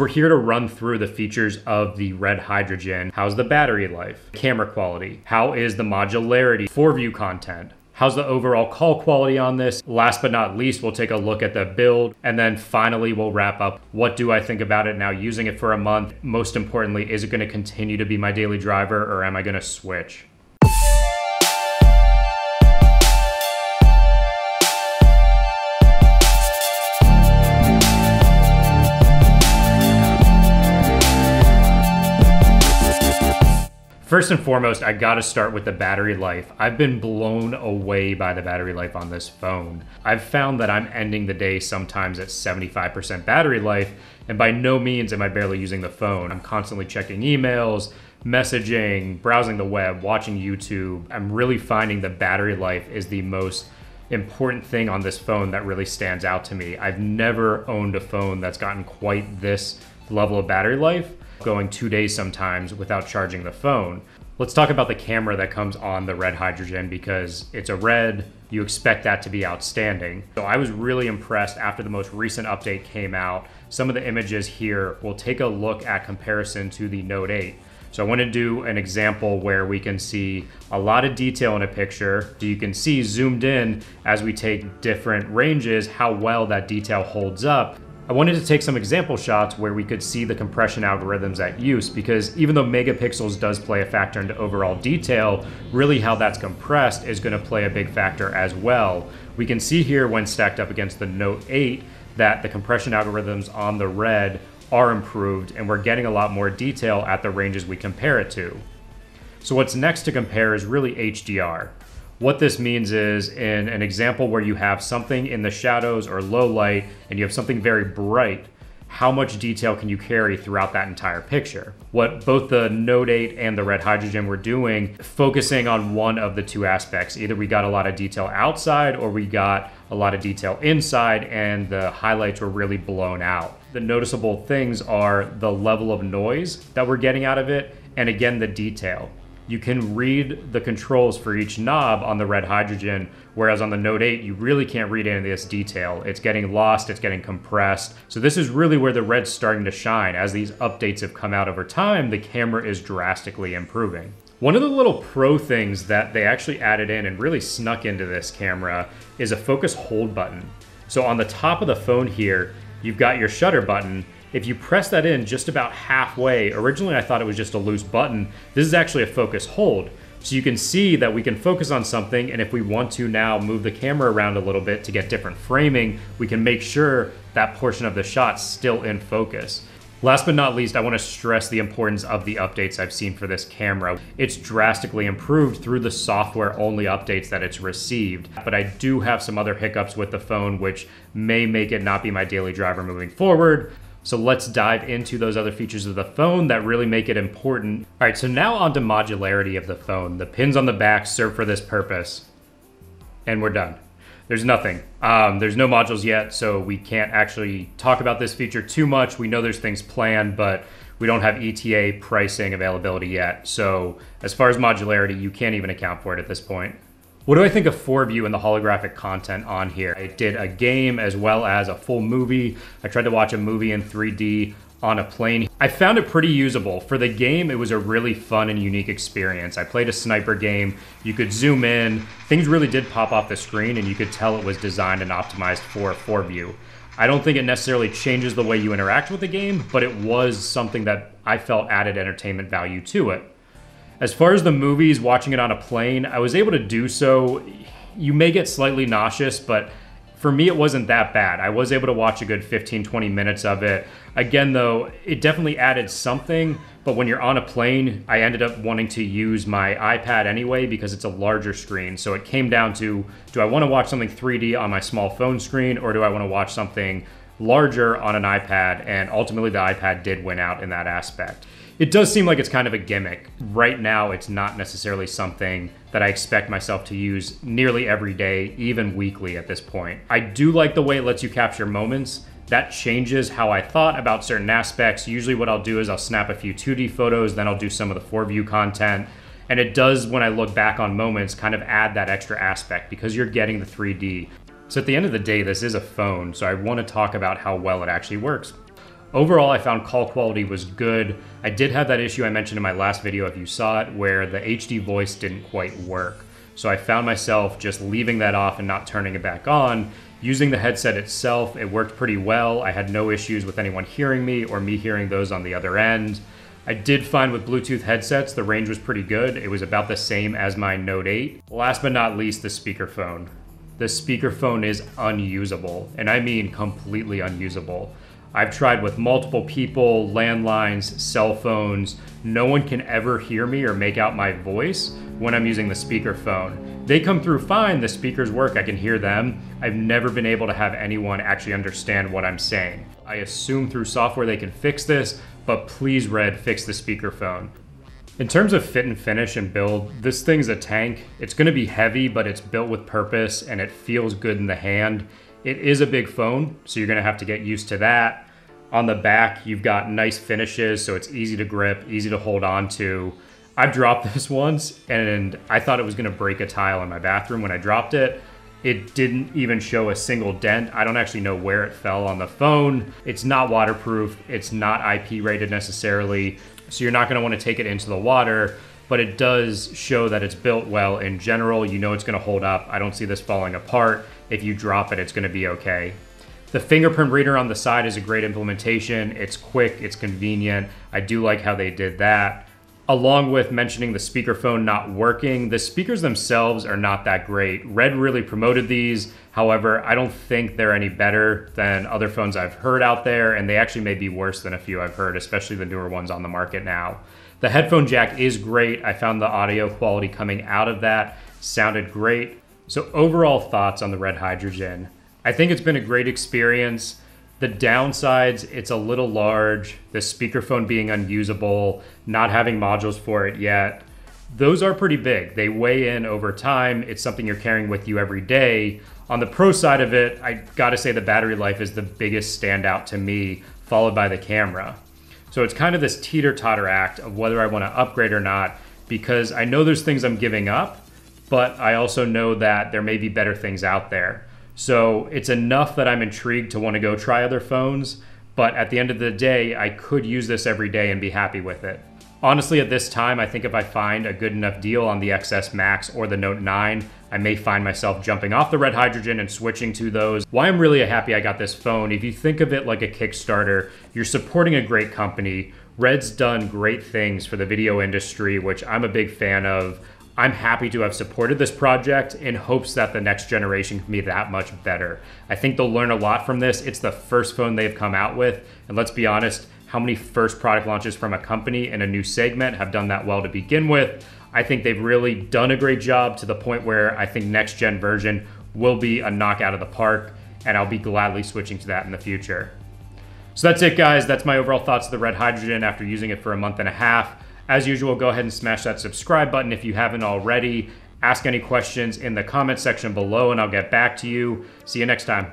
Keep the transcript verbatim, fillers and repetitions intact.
So we're here to run through the features of the Red Hydrogen. How's the battery life? Camera quality? How is the modularity? four view content? How's the overall call quality on this? Last but not least, we'll take a look at the build. And then finally, we'll wrap up. What do I think about it now using it for a month? Most importantly, is it going to continue to be my daily driver, or am I going to switch? First and foremost, I gotta start with the battery life. I've been blown away by the battery life on this phone. I've found that I'm ending the day sometimes at seventy-five percent battery life, and by no means am I barely using the phone. I'm constantly checking emails, messaging, browsing the web, watching YouTube. I'm really finding the battery life is the most important thing on this phone that really stands out to me. I've never owned a phone that's gotten quite this level of battery life, going two days sometimes without charging the phone. Let's talk about the camera that comes on the Red Hydrogen, because it's a Red, you expect that to be outstanding. So I was really impressed after the most recent update came out. Some of the images here, we'll take a look at comparison to the Note eight. So I want to do an example where we can see a lot of detail in a picture. So you can see zoomed in as we take different ranges, how well that detail holds up. I wanted to take some example shots where we could see the compression algorithms at use, because even though megapixels does play a factor into overall detail, really how that's compressed is going to play a big factor as well. We can see here when stacked up against the Note eight that the compression algorithms on the Red are improved, and we're getting a lot more detail at the ranges we compare it to. So what's next to compare is really H D R. What this means is, in an example where you have something in the shadows or low light and you have something very bright, how much detail can you carry throughout that entire picture? What both the Note eight and the Red Hydrogen were doing, focusing on one of the two aspects. Either we got a lot of detail outside or we got a lot of detail inside, and the highlights were really blown out. The noticeable things are the level of noise that we're getting out of it, and again, the detail. You can read the controls for each knob on the Red Hydrogen, whereas on the Note eight, you really can't read any of this detail. It's getting lost, it's getting compressed. So this is really where the Red's starting to shine. As these updates have come out over time, the camera is drastically improving. One of the little pro things that they actually added in and really snuck into this camera is a focus hold button. So on the top of the phone here, you've got your shutter button. If you press that in just about halfway, originally I thought it was just a loose button. This is actually a focus hold. So you can see that we can focus on something, and if we want to now move the camera around a little bit to get different framing, we can make sure that portion of the shot's still in focus. Last but not least, I want to stress the importance of the updates I've seen for this camera. It's drastically improved through the software-only updates that it's received, but I do have some other hiccups with the phone which may make it not be my daily driver moving forward. So let's dive into those other features of the phone that really make it important. All right, so now onto modularity of the phone. The pins on the back serve for this purpose, and we're done. There's nothing, um, there's no modules yet, so we can't actually talk about this feature too much. We know there's things planned, but we don't have E T A pricing availability yet. So as far as modularity, you can't even account for it at this point. What do I think of four view and the holographic content on here? I did a game as well as a full movie. I tried to watch a movie in three D on a plane. I found it pretty usable. For the game, it was a really fun and unique experience. I played a sniper game. You could zoom in. Things really did pop off the screen, and you could tell it was designed and optimized for four view. I don't think it necessarily changes the way you interact with the game, but it was something that I felt added entertainment value to it. As far as the movies, watching it on a plane, I was able to do so. You may get slightly nauseous, but for me, it wasn't that bad. I was able to watch a good fifteen, twenty minutes of it. Again, though, it definitely added something, but when you're on a plane, I ended up wanting to use my iPad anyway because it's a larger screen. So it came down to, do I want to watch something three D on my small phone screen, or do I want to watch something larger on an iPad? And ultimately, the iPad did win out in that aspect. It does seem like it's kind of a gimmick. Right now, it's not necessarily something that I expect myself to use nearly every day, even weekly at this point. I do like the way it lets you capture moments. That changes how I thought about certain aspects. Usually what I'll do is I'll snap a few two D photos, then I'll do some of the four view content. And it does, when I look back on moments, kind of add that extra aspect because you're getting the three D. So at the end of the day, this is a phone, so I want to talk about how well it actually works. Overall, I found call quality was good. I did have that issue I mentioned in my last video, if you saw it, where the H D voice didn't quite work. So I found myself just leaving that off and not turning it back on. Using the headset itself, it worked pretty well. I had no issues with anyone hearing me or me hearing those on the other end. I did find with Bluetooth headsets, the range was pretty good. It was about the same as my Note eight. Last but not least, the speakerphone. The speakerphone is unusable, and I mean completely unusable. I've tried with multiple people, landlines, cell phones. No one can ever hear me or make out my voice when I'm using the speakerphone. They come through fine, the speakers work, I can hear them. I've never been able to have anyone actually understand what I'm saying. I assume through software they can fix this, but please, Red, fix the speakerphone. In terms of fit and finish and build, this thing's a tank. It's gonna be heavy, but it's built with purpose and it feels good in the hand. It is a big phone, so you're gonna have to get used to that. On the back, you've got nice finishes, so it's easy to grip, easy to hold on to. I've dropped this once, and I thought it was gonna break a tile in my bathroom when I dropped it. It didn't even show a single dent. I don't actually know where it fell on the phone. It's not waterproof, it's not I P rated necessarily, so you're not gonna wanna take it into the water, but it does show that it's built well in general. You know it's gonna hold up. I don't see this falling apart. If you drop it, it's gonna be okay. The fingerprint reader on the side is a great implementation. It's quick, it's convenient. I do like how they did that. Along with mentioning the speakerphone not working, the speakers themselves are not that great. Red really promoted these. However, I don't think they're any better than other phones I've heard out there, and they actually may be worse than a few I've heard, especially the newer ones on the market now. The headphone jack is great. I found the audio quality coming out of that sounded great. So overall thoughts on the Red Hydrogen. I think it's been a great experience. The downsides, it's a little large, the speakerphone being unusable, not having modules for it yet. Those are pretty big. They weigh in over time. It's something you're carrying with you every day. On the pro side of it, I gotta say the battery life is the biggest standout to me, followed by the camera. So it's kind of this teeter-totter act of whether I wanna upgrade or not, because I know there's things I'm giving up, but I also know that there may be better things out there. So it's enough that I'm intrigued to want to go try other phones, but at the end of the day, I could use this every day and be happy with it. Honestly, at this time, I think if I find a good enough deal on the X S Max or the Note nine, I may find myself jumping off the Red Hydrogen and switching to those. Why I'm really happy I got this phone, if you think of it like a Kickstarter, you're supporting a great company. Red's done great things for the video industry, which I'm a big fan of. I'm happy to have supported this project in hopes that the next generation can be that much better. I think they'll learn a lot from this. It's the first phone they've come out with. And let's be honest, how many first product launches from a company in a new segment have done that well to begin with? I think they've really done a great job to the point where I think next gen version will be a knockout of the park, and I'll be gladly switching to that in the future. So that's it, guys. That's my overall thoughts of the Red Hydrogen after using it for a month and a half. As usual, go ahead and smash that subscribe button if you haven't already. Ask any questions in the comment section below and I'll get back to you. See you next time.